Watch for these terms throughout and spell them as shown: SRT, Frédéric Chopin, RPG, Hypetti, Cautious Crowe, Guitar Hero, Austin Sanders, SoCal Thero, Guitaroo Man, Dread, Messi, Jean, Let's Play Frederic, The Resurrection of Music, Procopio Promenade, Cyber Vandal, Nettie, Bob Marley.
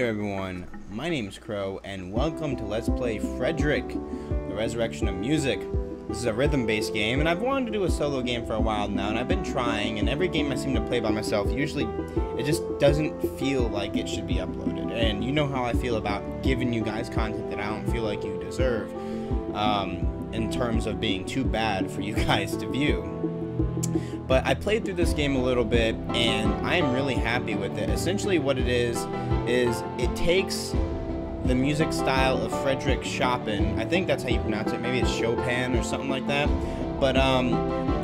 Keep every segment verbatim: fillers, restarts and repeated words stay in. there everyone, my name's Crow, and welcome to Let's Play Frederic, The Resurrection of Music. This is a rhythm-based game, and I've wanted to do a solo game for a while now, and I've been trying, and every game I seem to play by myself, usually it just doesn't feel like it should be uploaded. And you know how I feel about giving you guys content that I don't feel like you deserve, um, in terms of being too bad for you guys to view. But I played through this game a little bit, and I am really happy with it. Essentially what it is, is it takes the music style of Frédéric Chopin, I think that's how you pronounce it, maybe it's Chopin or something like that, but um,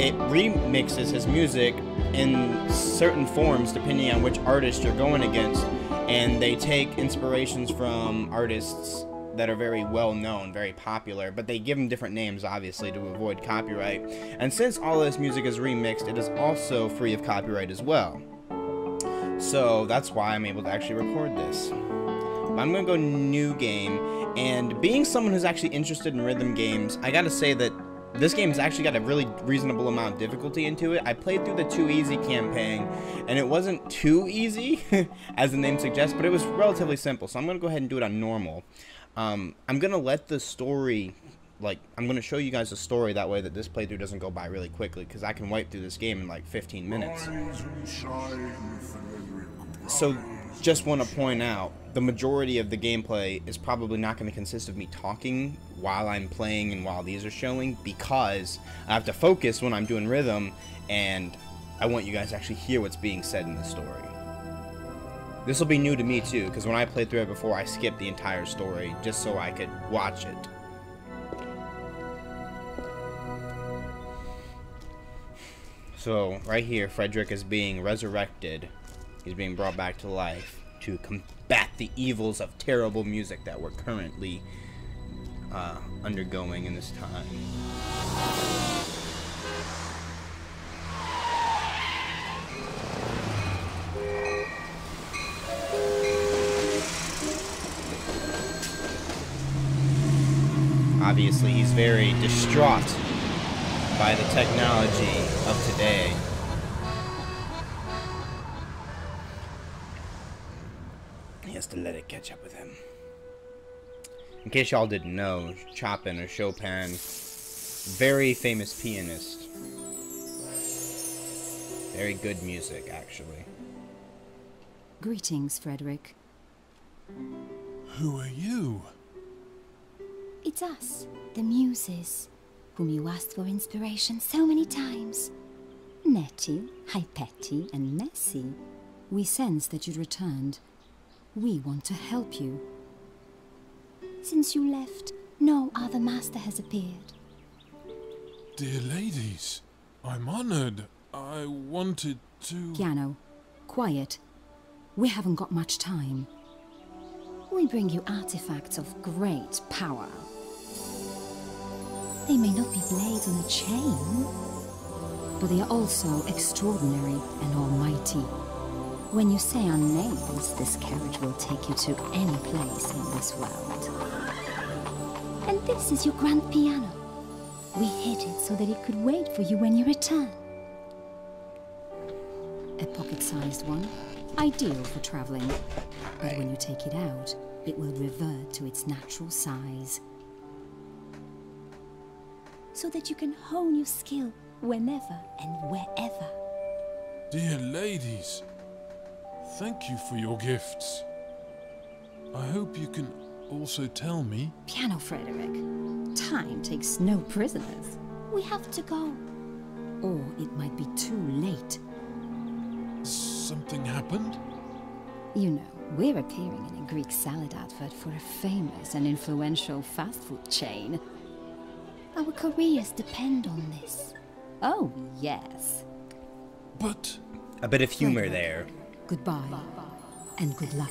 it remixes his music in certain forms depending on which artist you're going against, and they take inspirations from artists that are very well known, very popular, but they give them different names, obviously, to avoid copyright. And since all this music is remixed, it is also free of copyright as well. So that's why I'm able to actually record this. But I'm gonna go new game, and being someone who's actually interested in rhythm games, I gotta say that this game's actually got a really reasonable amount of difficulty into it. I played through the Too Easy campaign, and it wasn't too easy, as the name suggests, but it was relatively simple, so I'm gonna go ahead and do it on normal. Um, I'm going to let the story, like, I'm going to show you guys the story that way that this playthrough doesn't go by really quickly, because I can wipe through this game in like fifteen minutes. So, just want to point out, the majority of the gameplay is probably not going to consist of me talking while I'm playing and while these are showing, because I have to focus when I'm doing rhythm, and I want you guys to actually hear what's being said in the story. This will be new to me too, because when I played through it before, I skipped the entire story just so I could watch it. So, right here, Frederic is being resurrected. He's being brought back to life to combat the evils of terrible music that we're currently uh, undergoing in this time. Obviously, he's very distraught by the technology of today. He has to let it catch up with him. In case y'all didn't know, Chopin or Chopin, very famous pianist. Very good music, actually. Greetings, Frederic. Who are you? It's us, the Muses, whom you asked for inspiration so many times. Nettie, Hypetti, and Messi. We sense that you'd returned. We want to help you. Since you left, no other master has appeared. Dear ladies, I'm honored. I wanted to... Piano, quiet. We haven't got much time. We bring you artifacts of great power. They may not be blades on a chain, but they are also extraordinary and almighty. When you say our names, this carriage will take you to any place in this world. And this is your grand piano. We hid it so that it could wait for you when you return. A pocket-sized one, ideal for traveling. But when you take it out, it will revert to its natural size, so that you can hone your skill whenever and wherever. Dear ladies, thank you for your gifts. I hope you can also tell me... Piano, Frederic. Time takes no prisoners. We have to go. Or it might be too late. Something happened? You know, we're appearing in a Greek salad advert for a famous and influential fast food chain. Our careers depend on this. Oh, yes. But... a bit of humor there. Goodbye. And good luck.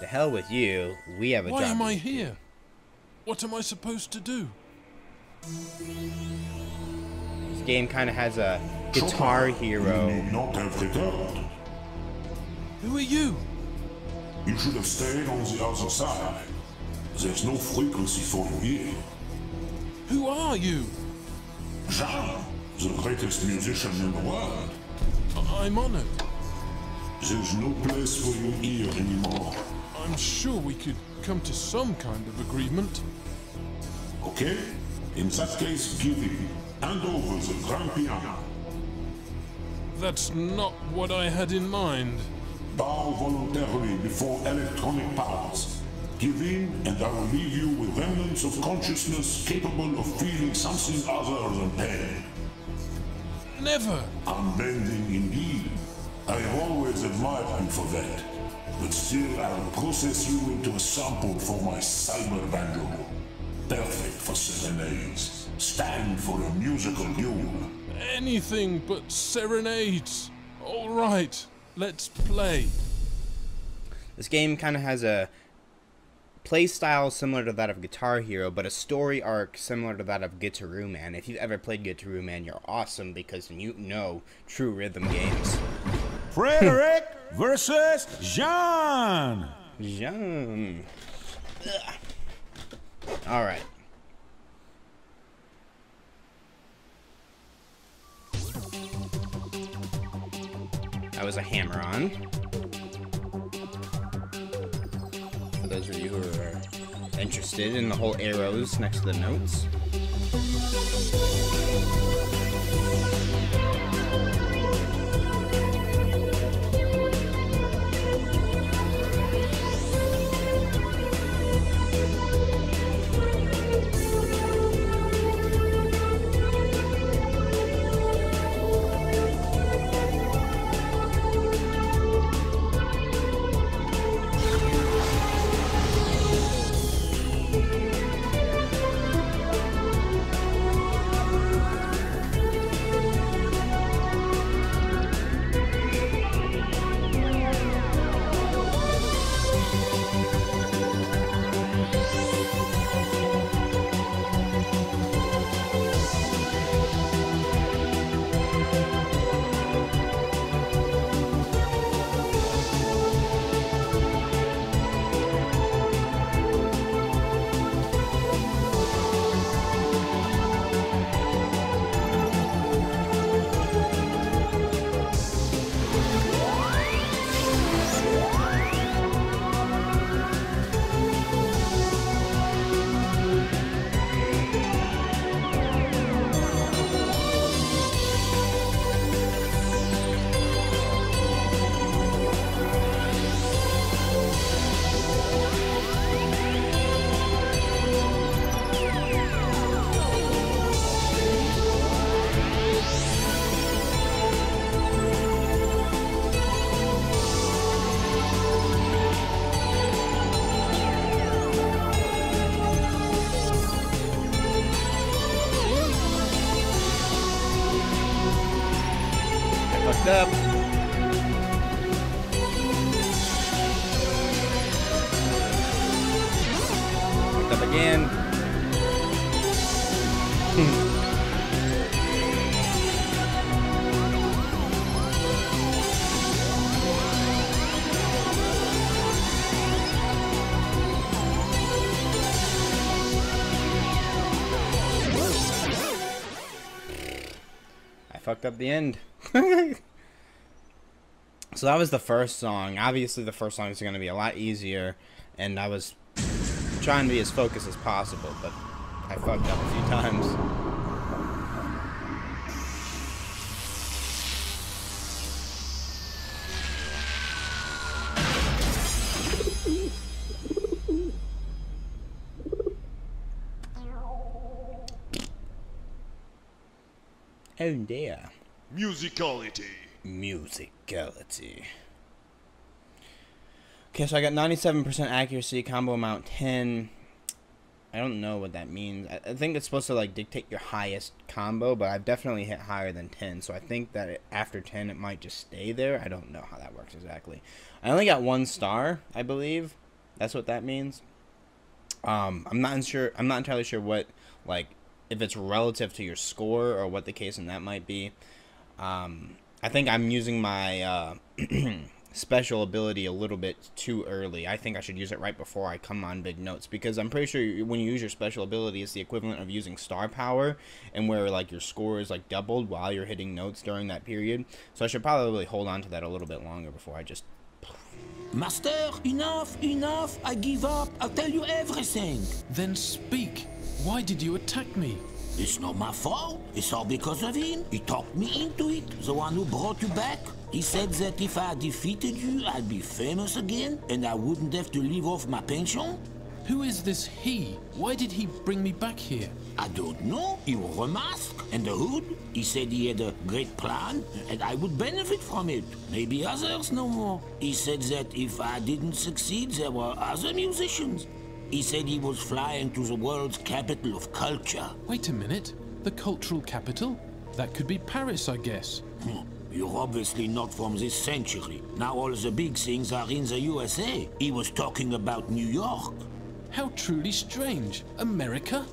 The hell with you. We have a job. Why am I here? What am I supposed to do? This game kind of has a Guitar Hero. You need not have returned. Who are you? You should have stayed on the other side. There's no frequency for you here. Who are you? Jean, the greatest musician in the world. I'm honored. There's no place for you here anymore. I'm sure we could come to some kind of agreement. Okay. In that case, give him. Hand over the grand piano. That's not what I had in mind. Bow voluntarily before electronic powers. Give in, and I will leave you with remnants of consciousness capable of feeling something other than pain. Never! Unbending indeed. I have always admired him for that. But still, I will process you into a sample for my Cyber Vandal. Perfect for serenades. Stand for a musical duel. Anything but serenades. All right, let's play. This game kind of has a play style similar to that of Guitar Hero, but a story arc similar to that of Guitaroo Man. If you've ever played Guitaroo Man, you're awesome because you know true rhythm games. Frederic versus Jean. Jean. Ugh. All right. That was a hammer-on. For those of you who are interested in the whole arrows next to the notes. Up. Look up again. I fucked up the end. So that was the first song. Obviously the first song is going to be a lot easier, and I was trying to be as focused as possible, but I fucked up a few times. Oh dear. Musicality. Musicality. Okay, so I got ninety-seven percent accuracy, combo amount ten. I don't know what that means. I, I think it's supposed to like dictate your highest combo, but I've definitely hit higher than ten, so I think that it, after ten it might just stay there. I don't know how that works exactly. I only got one star, I believe. That's what that means. Um, I'm not sure. I'm not entirely sure what, like, if it's relative to your score or what the case in that might be. Um... I think I'm using my uh, special ability a little bit too early. I think I should use it right before I come on big notes, because I'm pretty sure when you use your special ability, it's the equivalent of using star power, and where like your score is like doubled while you're hitting notes during that period. So I should probably hold on to that a little bit longer before I just... Master, enough, enough, I give up, I'll tell you everything. Then speak. Why did you attack me? It's not my fault. It's all because of him. He talked me into it, the one who brought you back. He said that if I defeated you, I'd be famous again, and I wouldn't have to live off my pension. Who is this he? Why did he bring me back here? I don't know. He wore a mask and a hood. He said he had a great plan, and I would benefit from it. Maybe others know more. He said that if I didn't succeed, there were other musicians. He said he was flying to the world's capital of culture. Wait a minute. The cultural capital? That could be Paris, I guess. Hmm. You're obviously not from this century. Now all the big things are in the U S A. He was talking about New York. How truly strange. America?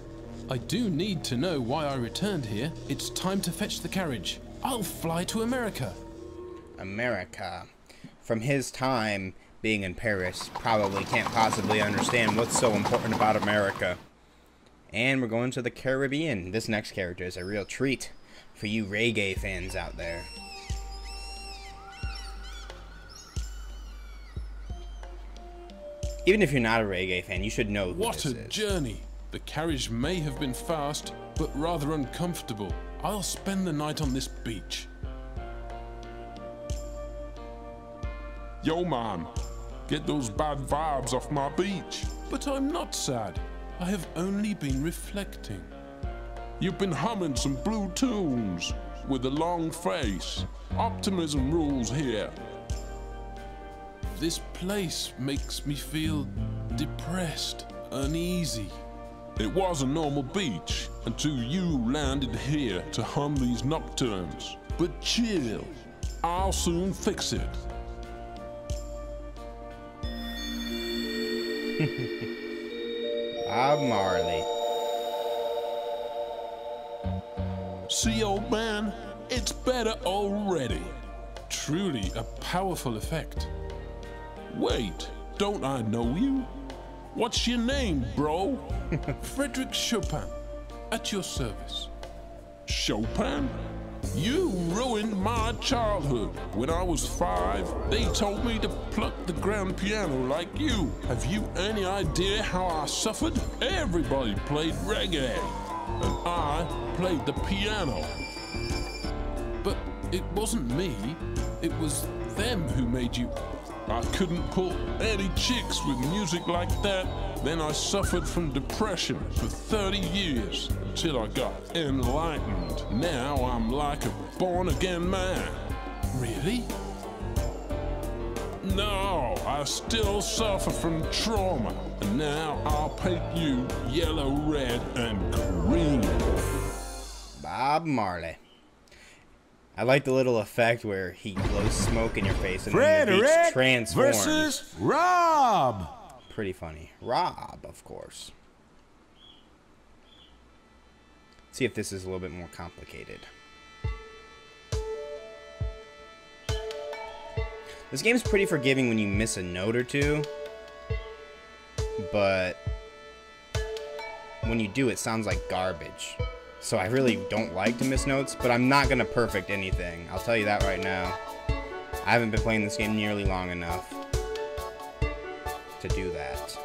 I do need to know why I returned here. It's time to fetch the carriage. I'll fly to America. America. From his time being in Paris, probably can't possibly understand what's so important about America. And we're going to the Caribbean. This next character is a real treat for you reggae fans out there. Even if you're not a reggae fan, you should know who this is. What a journey! The carriage may have been fast, but rather uncomfortable. I'll spend the night on this beach. Yo man, get those bad vibes off my beach. But I'm not sad. I have only been reflecting. You've been humming some blue tunes with a long face. Optimism rules here. This place makes me feel depressed, uneasy. It was a normal beach until you landed here to hum these nocturnes. But chill, I'll soon fix it. Bob Marley. See, old man, it's better already. Truly a powerful effect. Wait, don't I know you? What's your name, bro? Frédéric Chopin, at your service. Chopin? You ruined my childhood. When I was five, they told me to pluck the grand piano like you. Have you any idea how I suffered? Everybody played reggae, and I played the piano. But it wasn't me, it was them who made you... I couldn't pull any chicks with music like that. Then I suffered from depression for thirty years until I got enlightened. Now I'm like a born-again man. Really? No, I still suffer from trauma. And now I'll paint you yellow, red, and green. Bob Marley. I like the little effect where he blows smoke in your face and then the beach transforms. Versus Rob. Pretty funny. Rob, of course. Let's see if this is a little bit more complicated. This game's pretty forgiving when you miss a note or two, but when you do, it sounds like garbage. So I really don't like to miss notes, but I'm not gonna perfect anything. I'll tell you that right now. I haven't been playing this game nearly long enough to do that.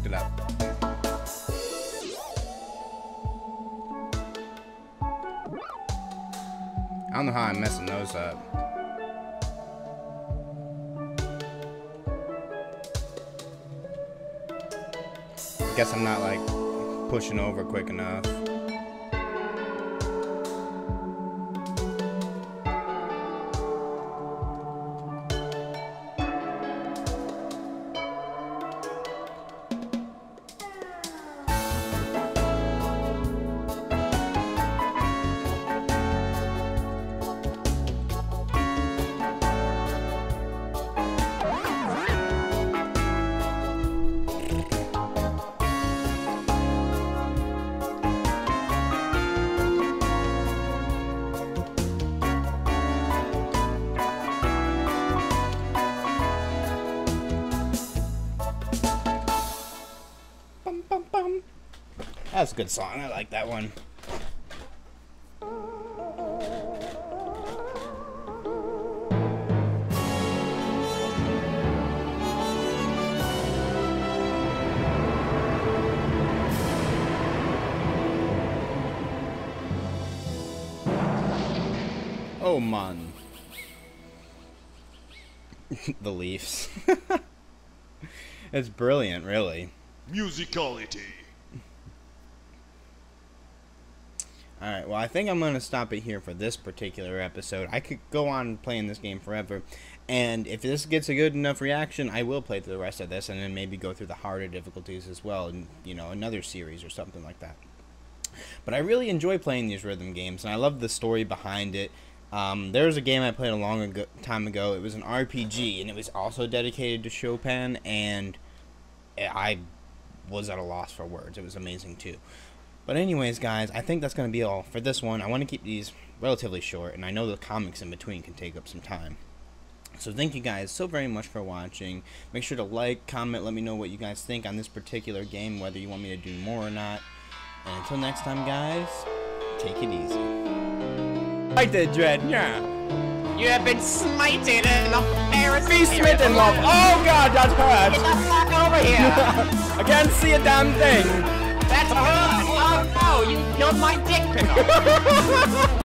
fucked it up. I don't know how I'm messing those up. Guess I'm not like pushing over quick enough. That's a good song. I like that one. Oh man, the Leafs. It's brilliant, really. Musicality. Alright, well I think I'm going to stop it here for this particular episode. I could go on playing this game forever, and if this gets a good enough reaction, I will play through the rest of this, and then maybe go through the harder difficulties as well, and you know, another series or something like that. But I really enjoy playing these rhythm games, and I love the story behind it. Um, there was a game I played a long ago, time ago, it was an R P G, and it was also dedicated to Chopin, and I was at a loss for words. It was amazing too. But anyways, guys, I think that's going to be all for this one. I want to keep these relatively short, and I know the comics in between can take up some time. So thank you guys so very much for watching. Make sure to like, comment, let me know what you guys think on this particular game, whether you want me to do more or not. And until next time, guys, take it easy. Fight the dread, yeah. You have been smited in the Paris. Be smitten, love. Oh, God, that's hurt. Get the fuck over here. I can't see a damn thing. That's hurt. Oh, no, you know my dick pickle.